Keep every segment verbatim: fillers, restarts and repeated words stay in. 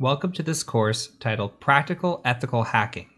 Welcome to this course titled Practical Ethical Hacking.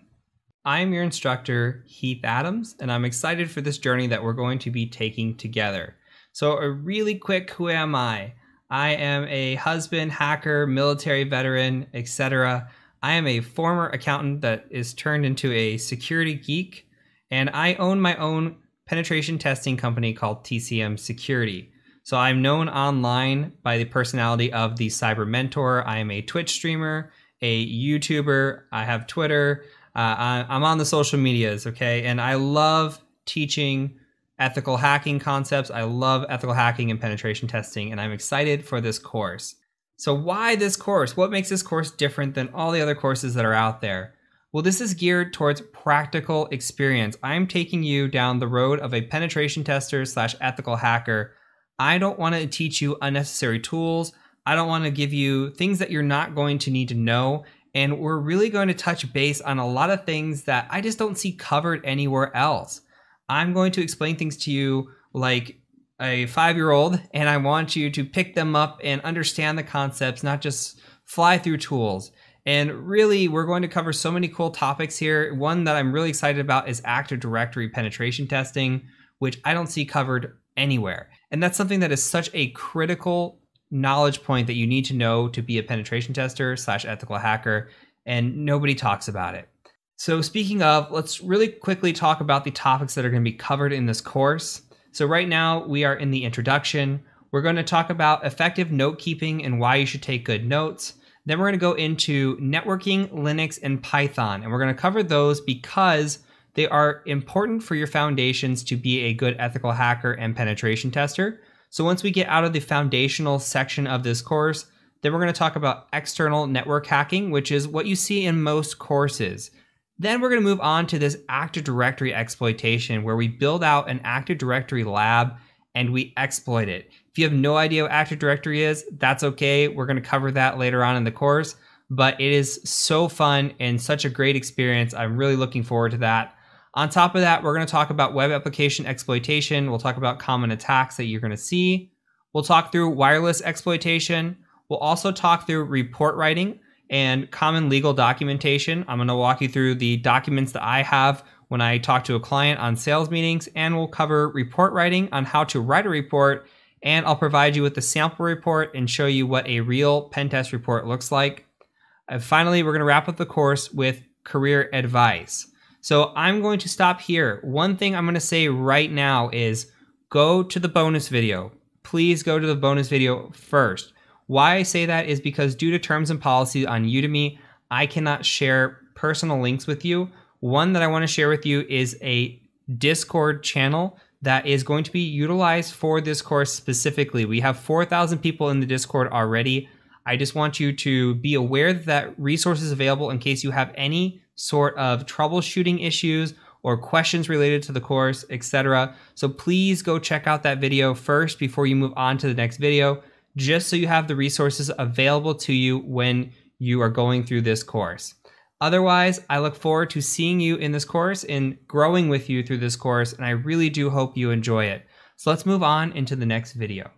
I am your instructor, Heath Adams, and I'm excited for this journey that we're going to be taking together. So a really quick, who am I? I am a husband, hacker, military veteran, et cetera. I am a former accountant that is turned into a security geek, and I own my own penetration testing company called T C M Security. So I'm known online by the personality of the Cyber Mentor. I am a Twitch streamer, a YouTuber. I have Twitter. Uh, I'm on the social medias, okay? And I love teaching ethical hacking concepts. I love ethical hacking and penetration testing, and I'm excited for this course. So why this course? What makes this course different than all the other courses that are out there? Well, this is geared towards practical experience. I'm taking you down the road of a penetration tester slash ethical hacker. I don't want to teach you unnecessary tools. I don't want to give you things that you're not going to need to know. And we're really going to touch base on a lot of things that I just don't see covered anywhere else. I'm going to explain things to you like a five-year-old, and I want you to pick them up and understand the concepts, not just fly through tools. And really, we're going to cover so many cool topics here. One that I'm really excited about is Active Directory penetration testing, which I don't see covered anywhere. And that's something that is such a critical knowledge point that you need to know to be a penetration tester slash ethical hacker, and nobody talks about it. So speaking of, let's really quickly talk about the topics that are going to be covered in this course. So right now we are in the introduction. We're going to talk about effective note keeping and why you should take good notes. Then we're going to go into networking, Linux, and Python. And we're going to cover those because they are important for your foundations to be a good ethical hacker and penetration tester. So once we get out of the foundational section of this course, then we're going to talk about external network hacking, which is what you see in most courses. Then we're going to move on to this Active Directory exploitation, where we build out an Active Directory lab and we exploit it. If you have no idea what Active Directory is, that's okay. We're going to cover that later on in the course, but it is so fun and such a great experience. I'm really looking forward to that. On top of that, we're going to talk about web application exploitation. We'll talk about common attacks that you're going to see. We'll talk through wireless exploitation. We'll also talk through report writing and common legal documentation. I'm going to walk you through the documents that I have when I talk to a client on sales meetings, and we'll cover report writing on how to write a report, and I'll provide you with a sample report and show you what a real pen test report looks like. And finally, we're going to wrap up the course with career advice. So I'm going to stop here. One thing I'm going to say right now is go to the bonus video. Please go to the bonus video first. Why I say that is because due to terms and policy on Udemy, I cannot share personal links with you. One that I want to share with you is a Discord channel that is going to be utilized for this course specifically. We have four thousand people in the Discord already. I just want you to be aware that resource is available in case you have any sort of troubleshooting issues or questions related to the course, et cetera. So please go check out that video first before you move on to the next video, just so you have the resources available to you when you are going through this course. Otherwise, I look forward to seeing you in this course and growing with you through this course, and I really do hope you enjoy it. So let's move on into the next video.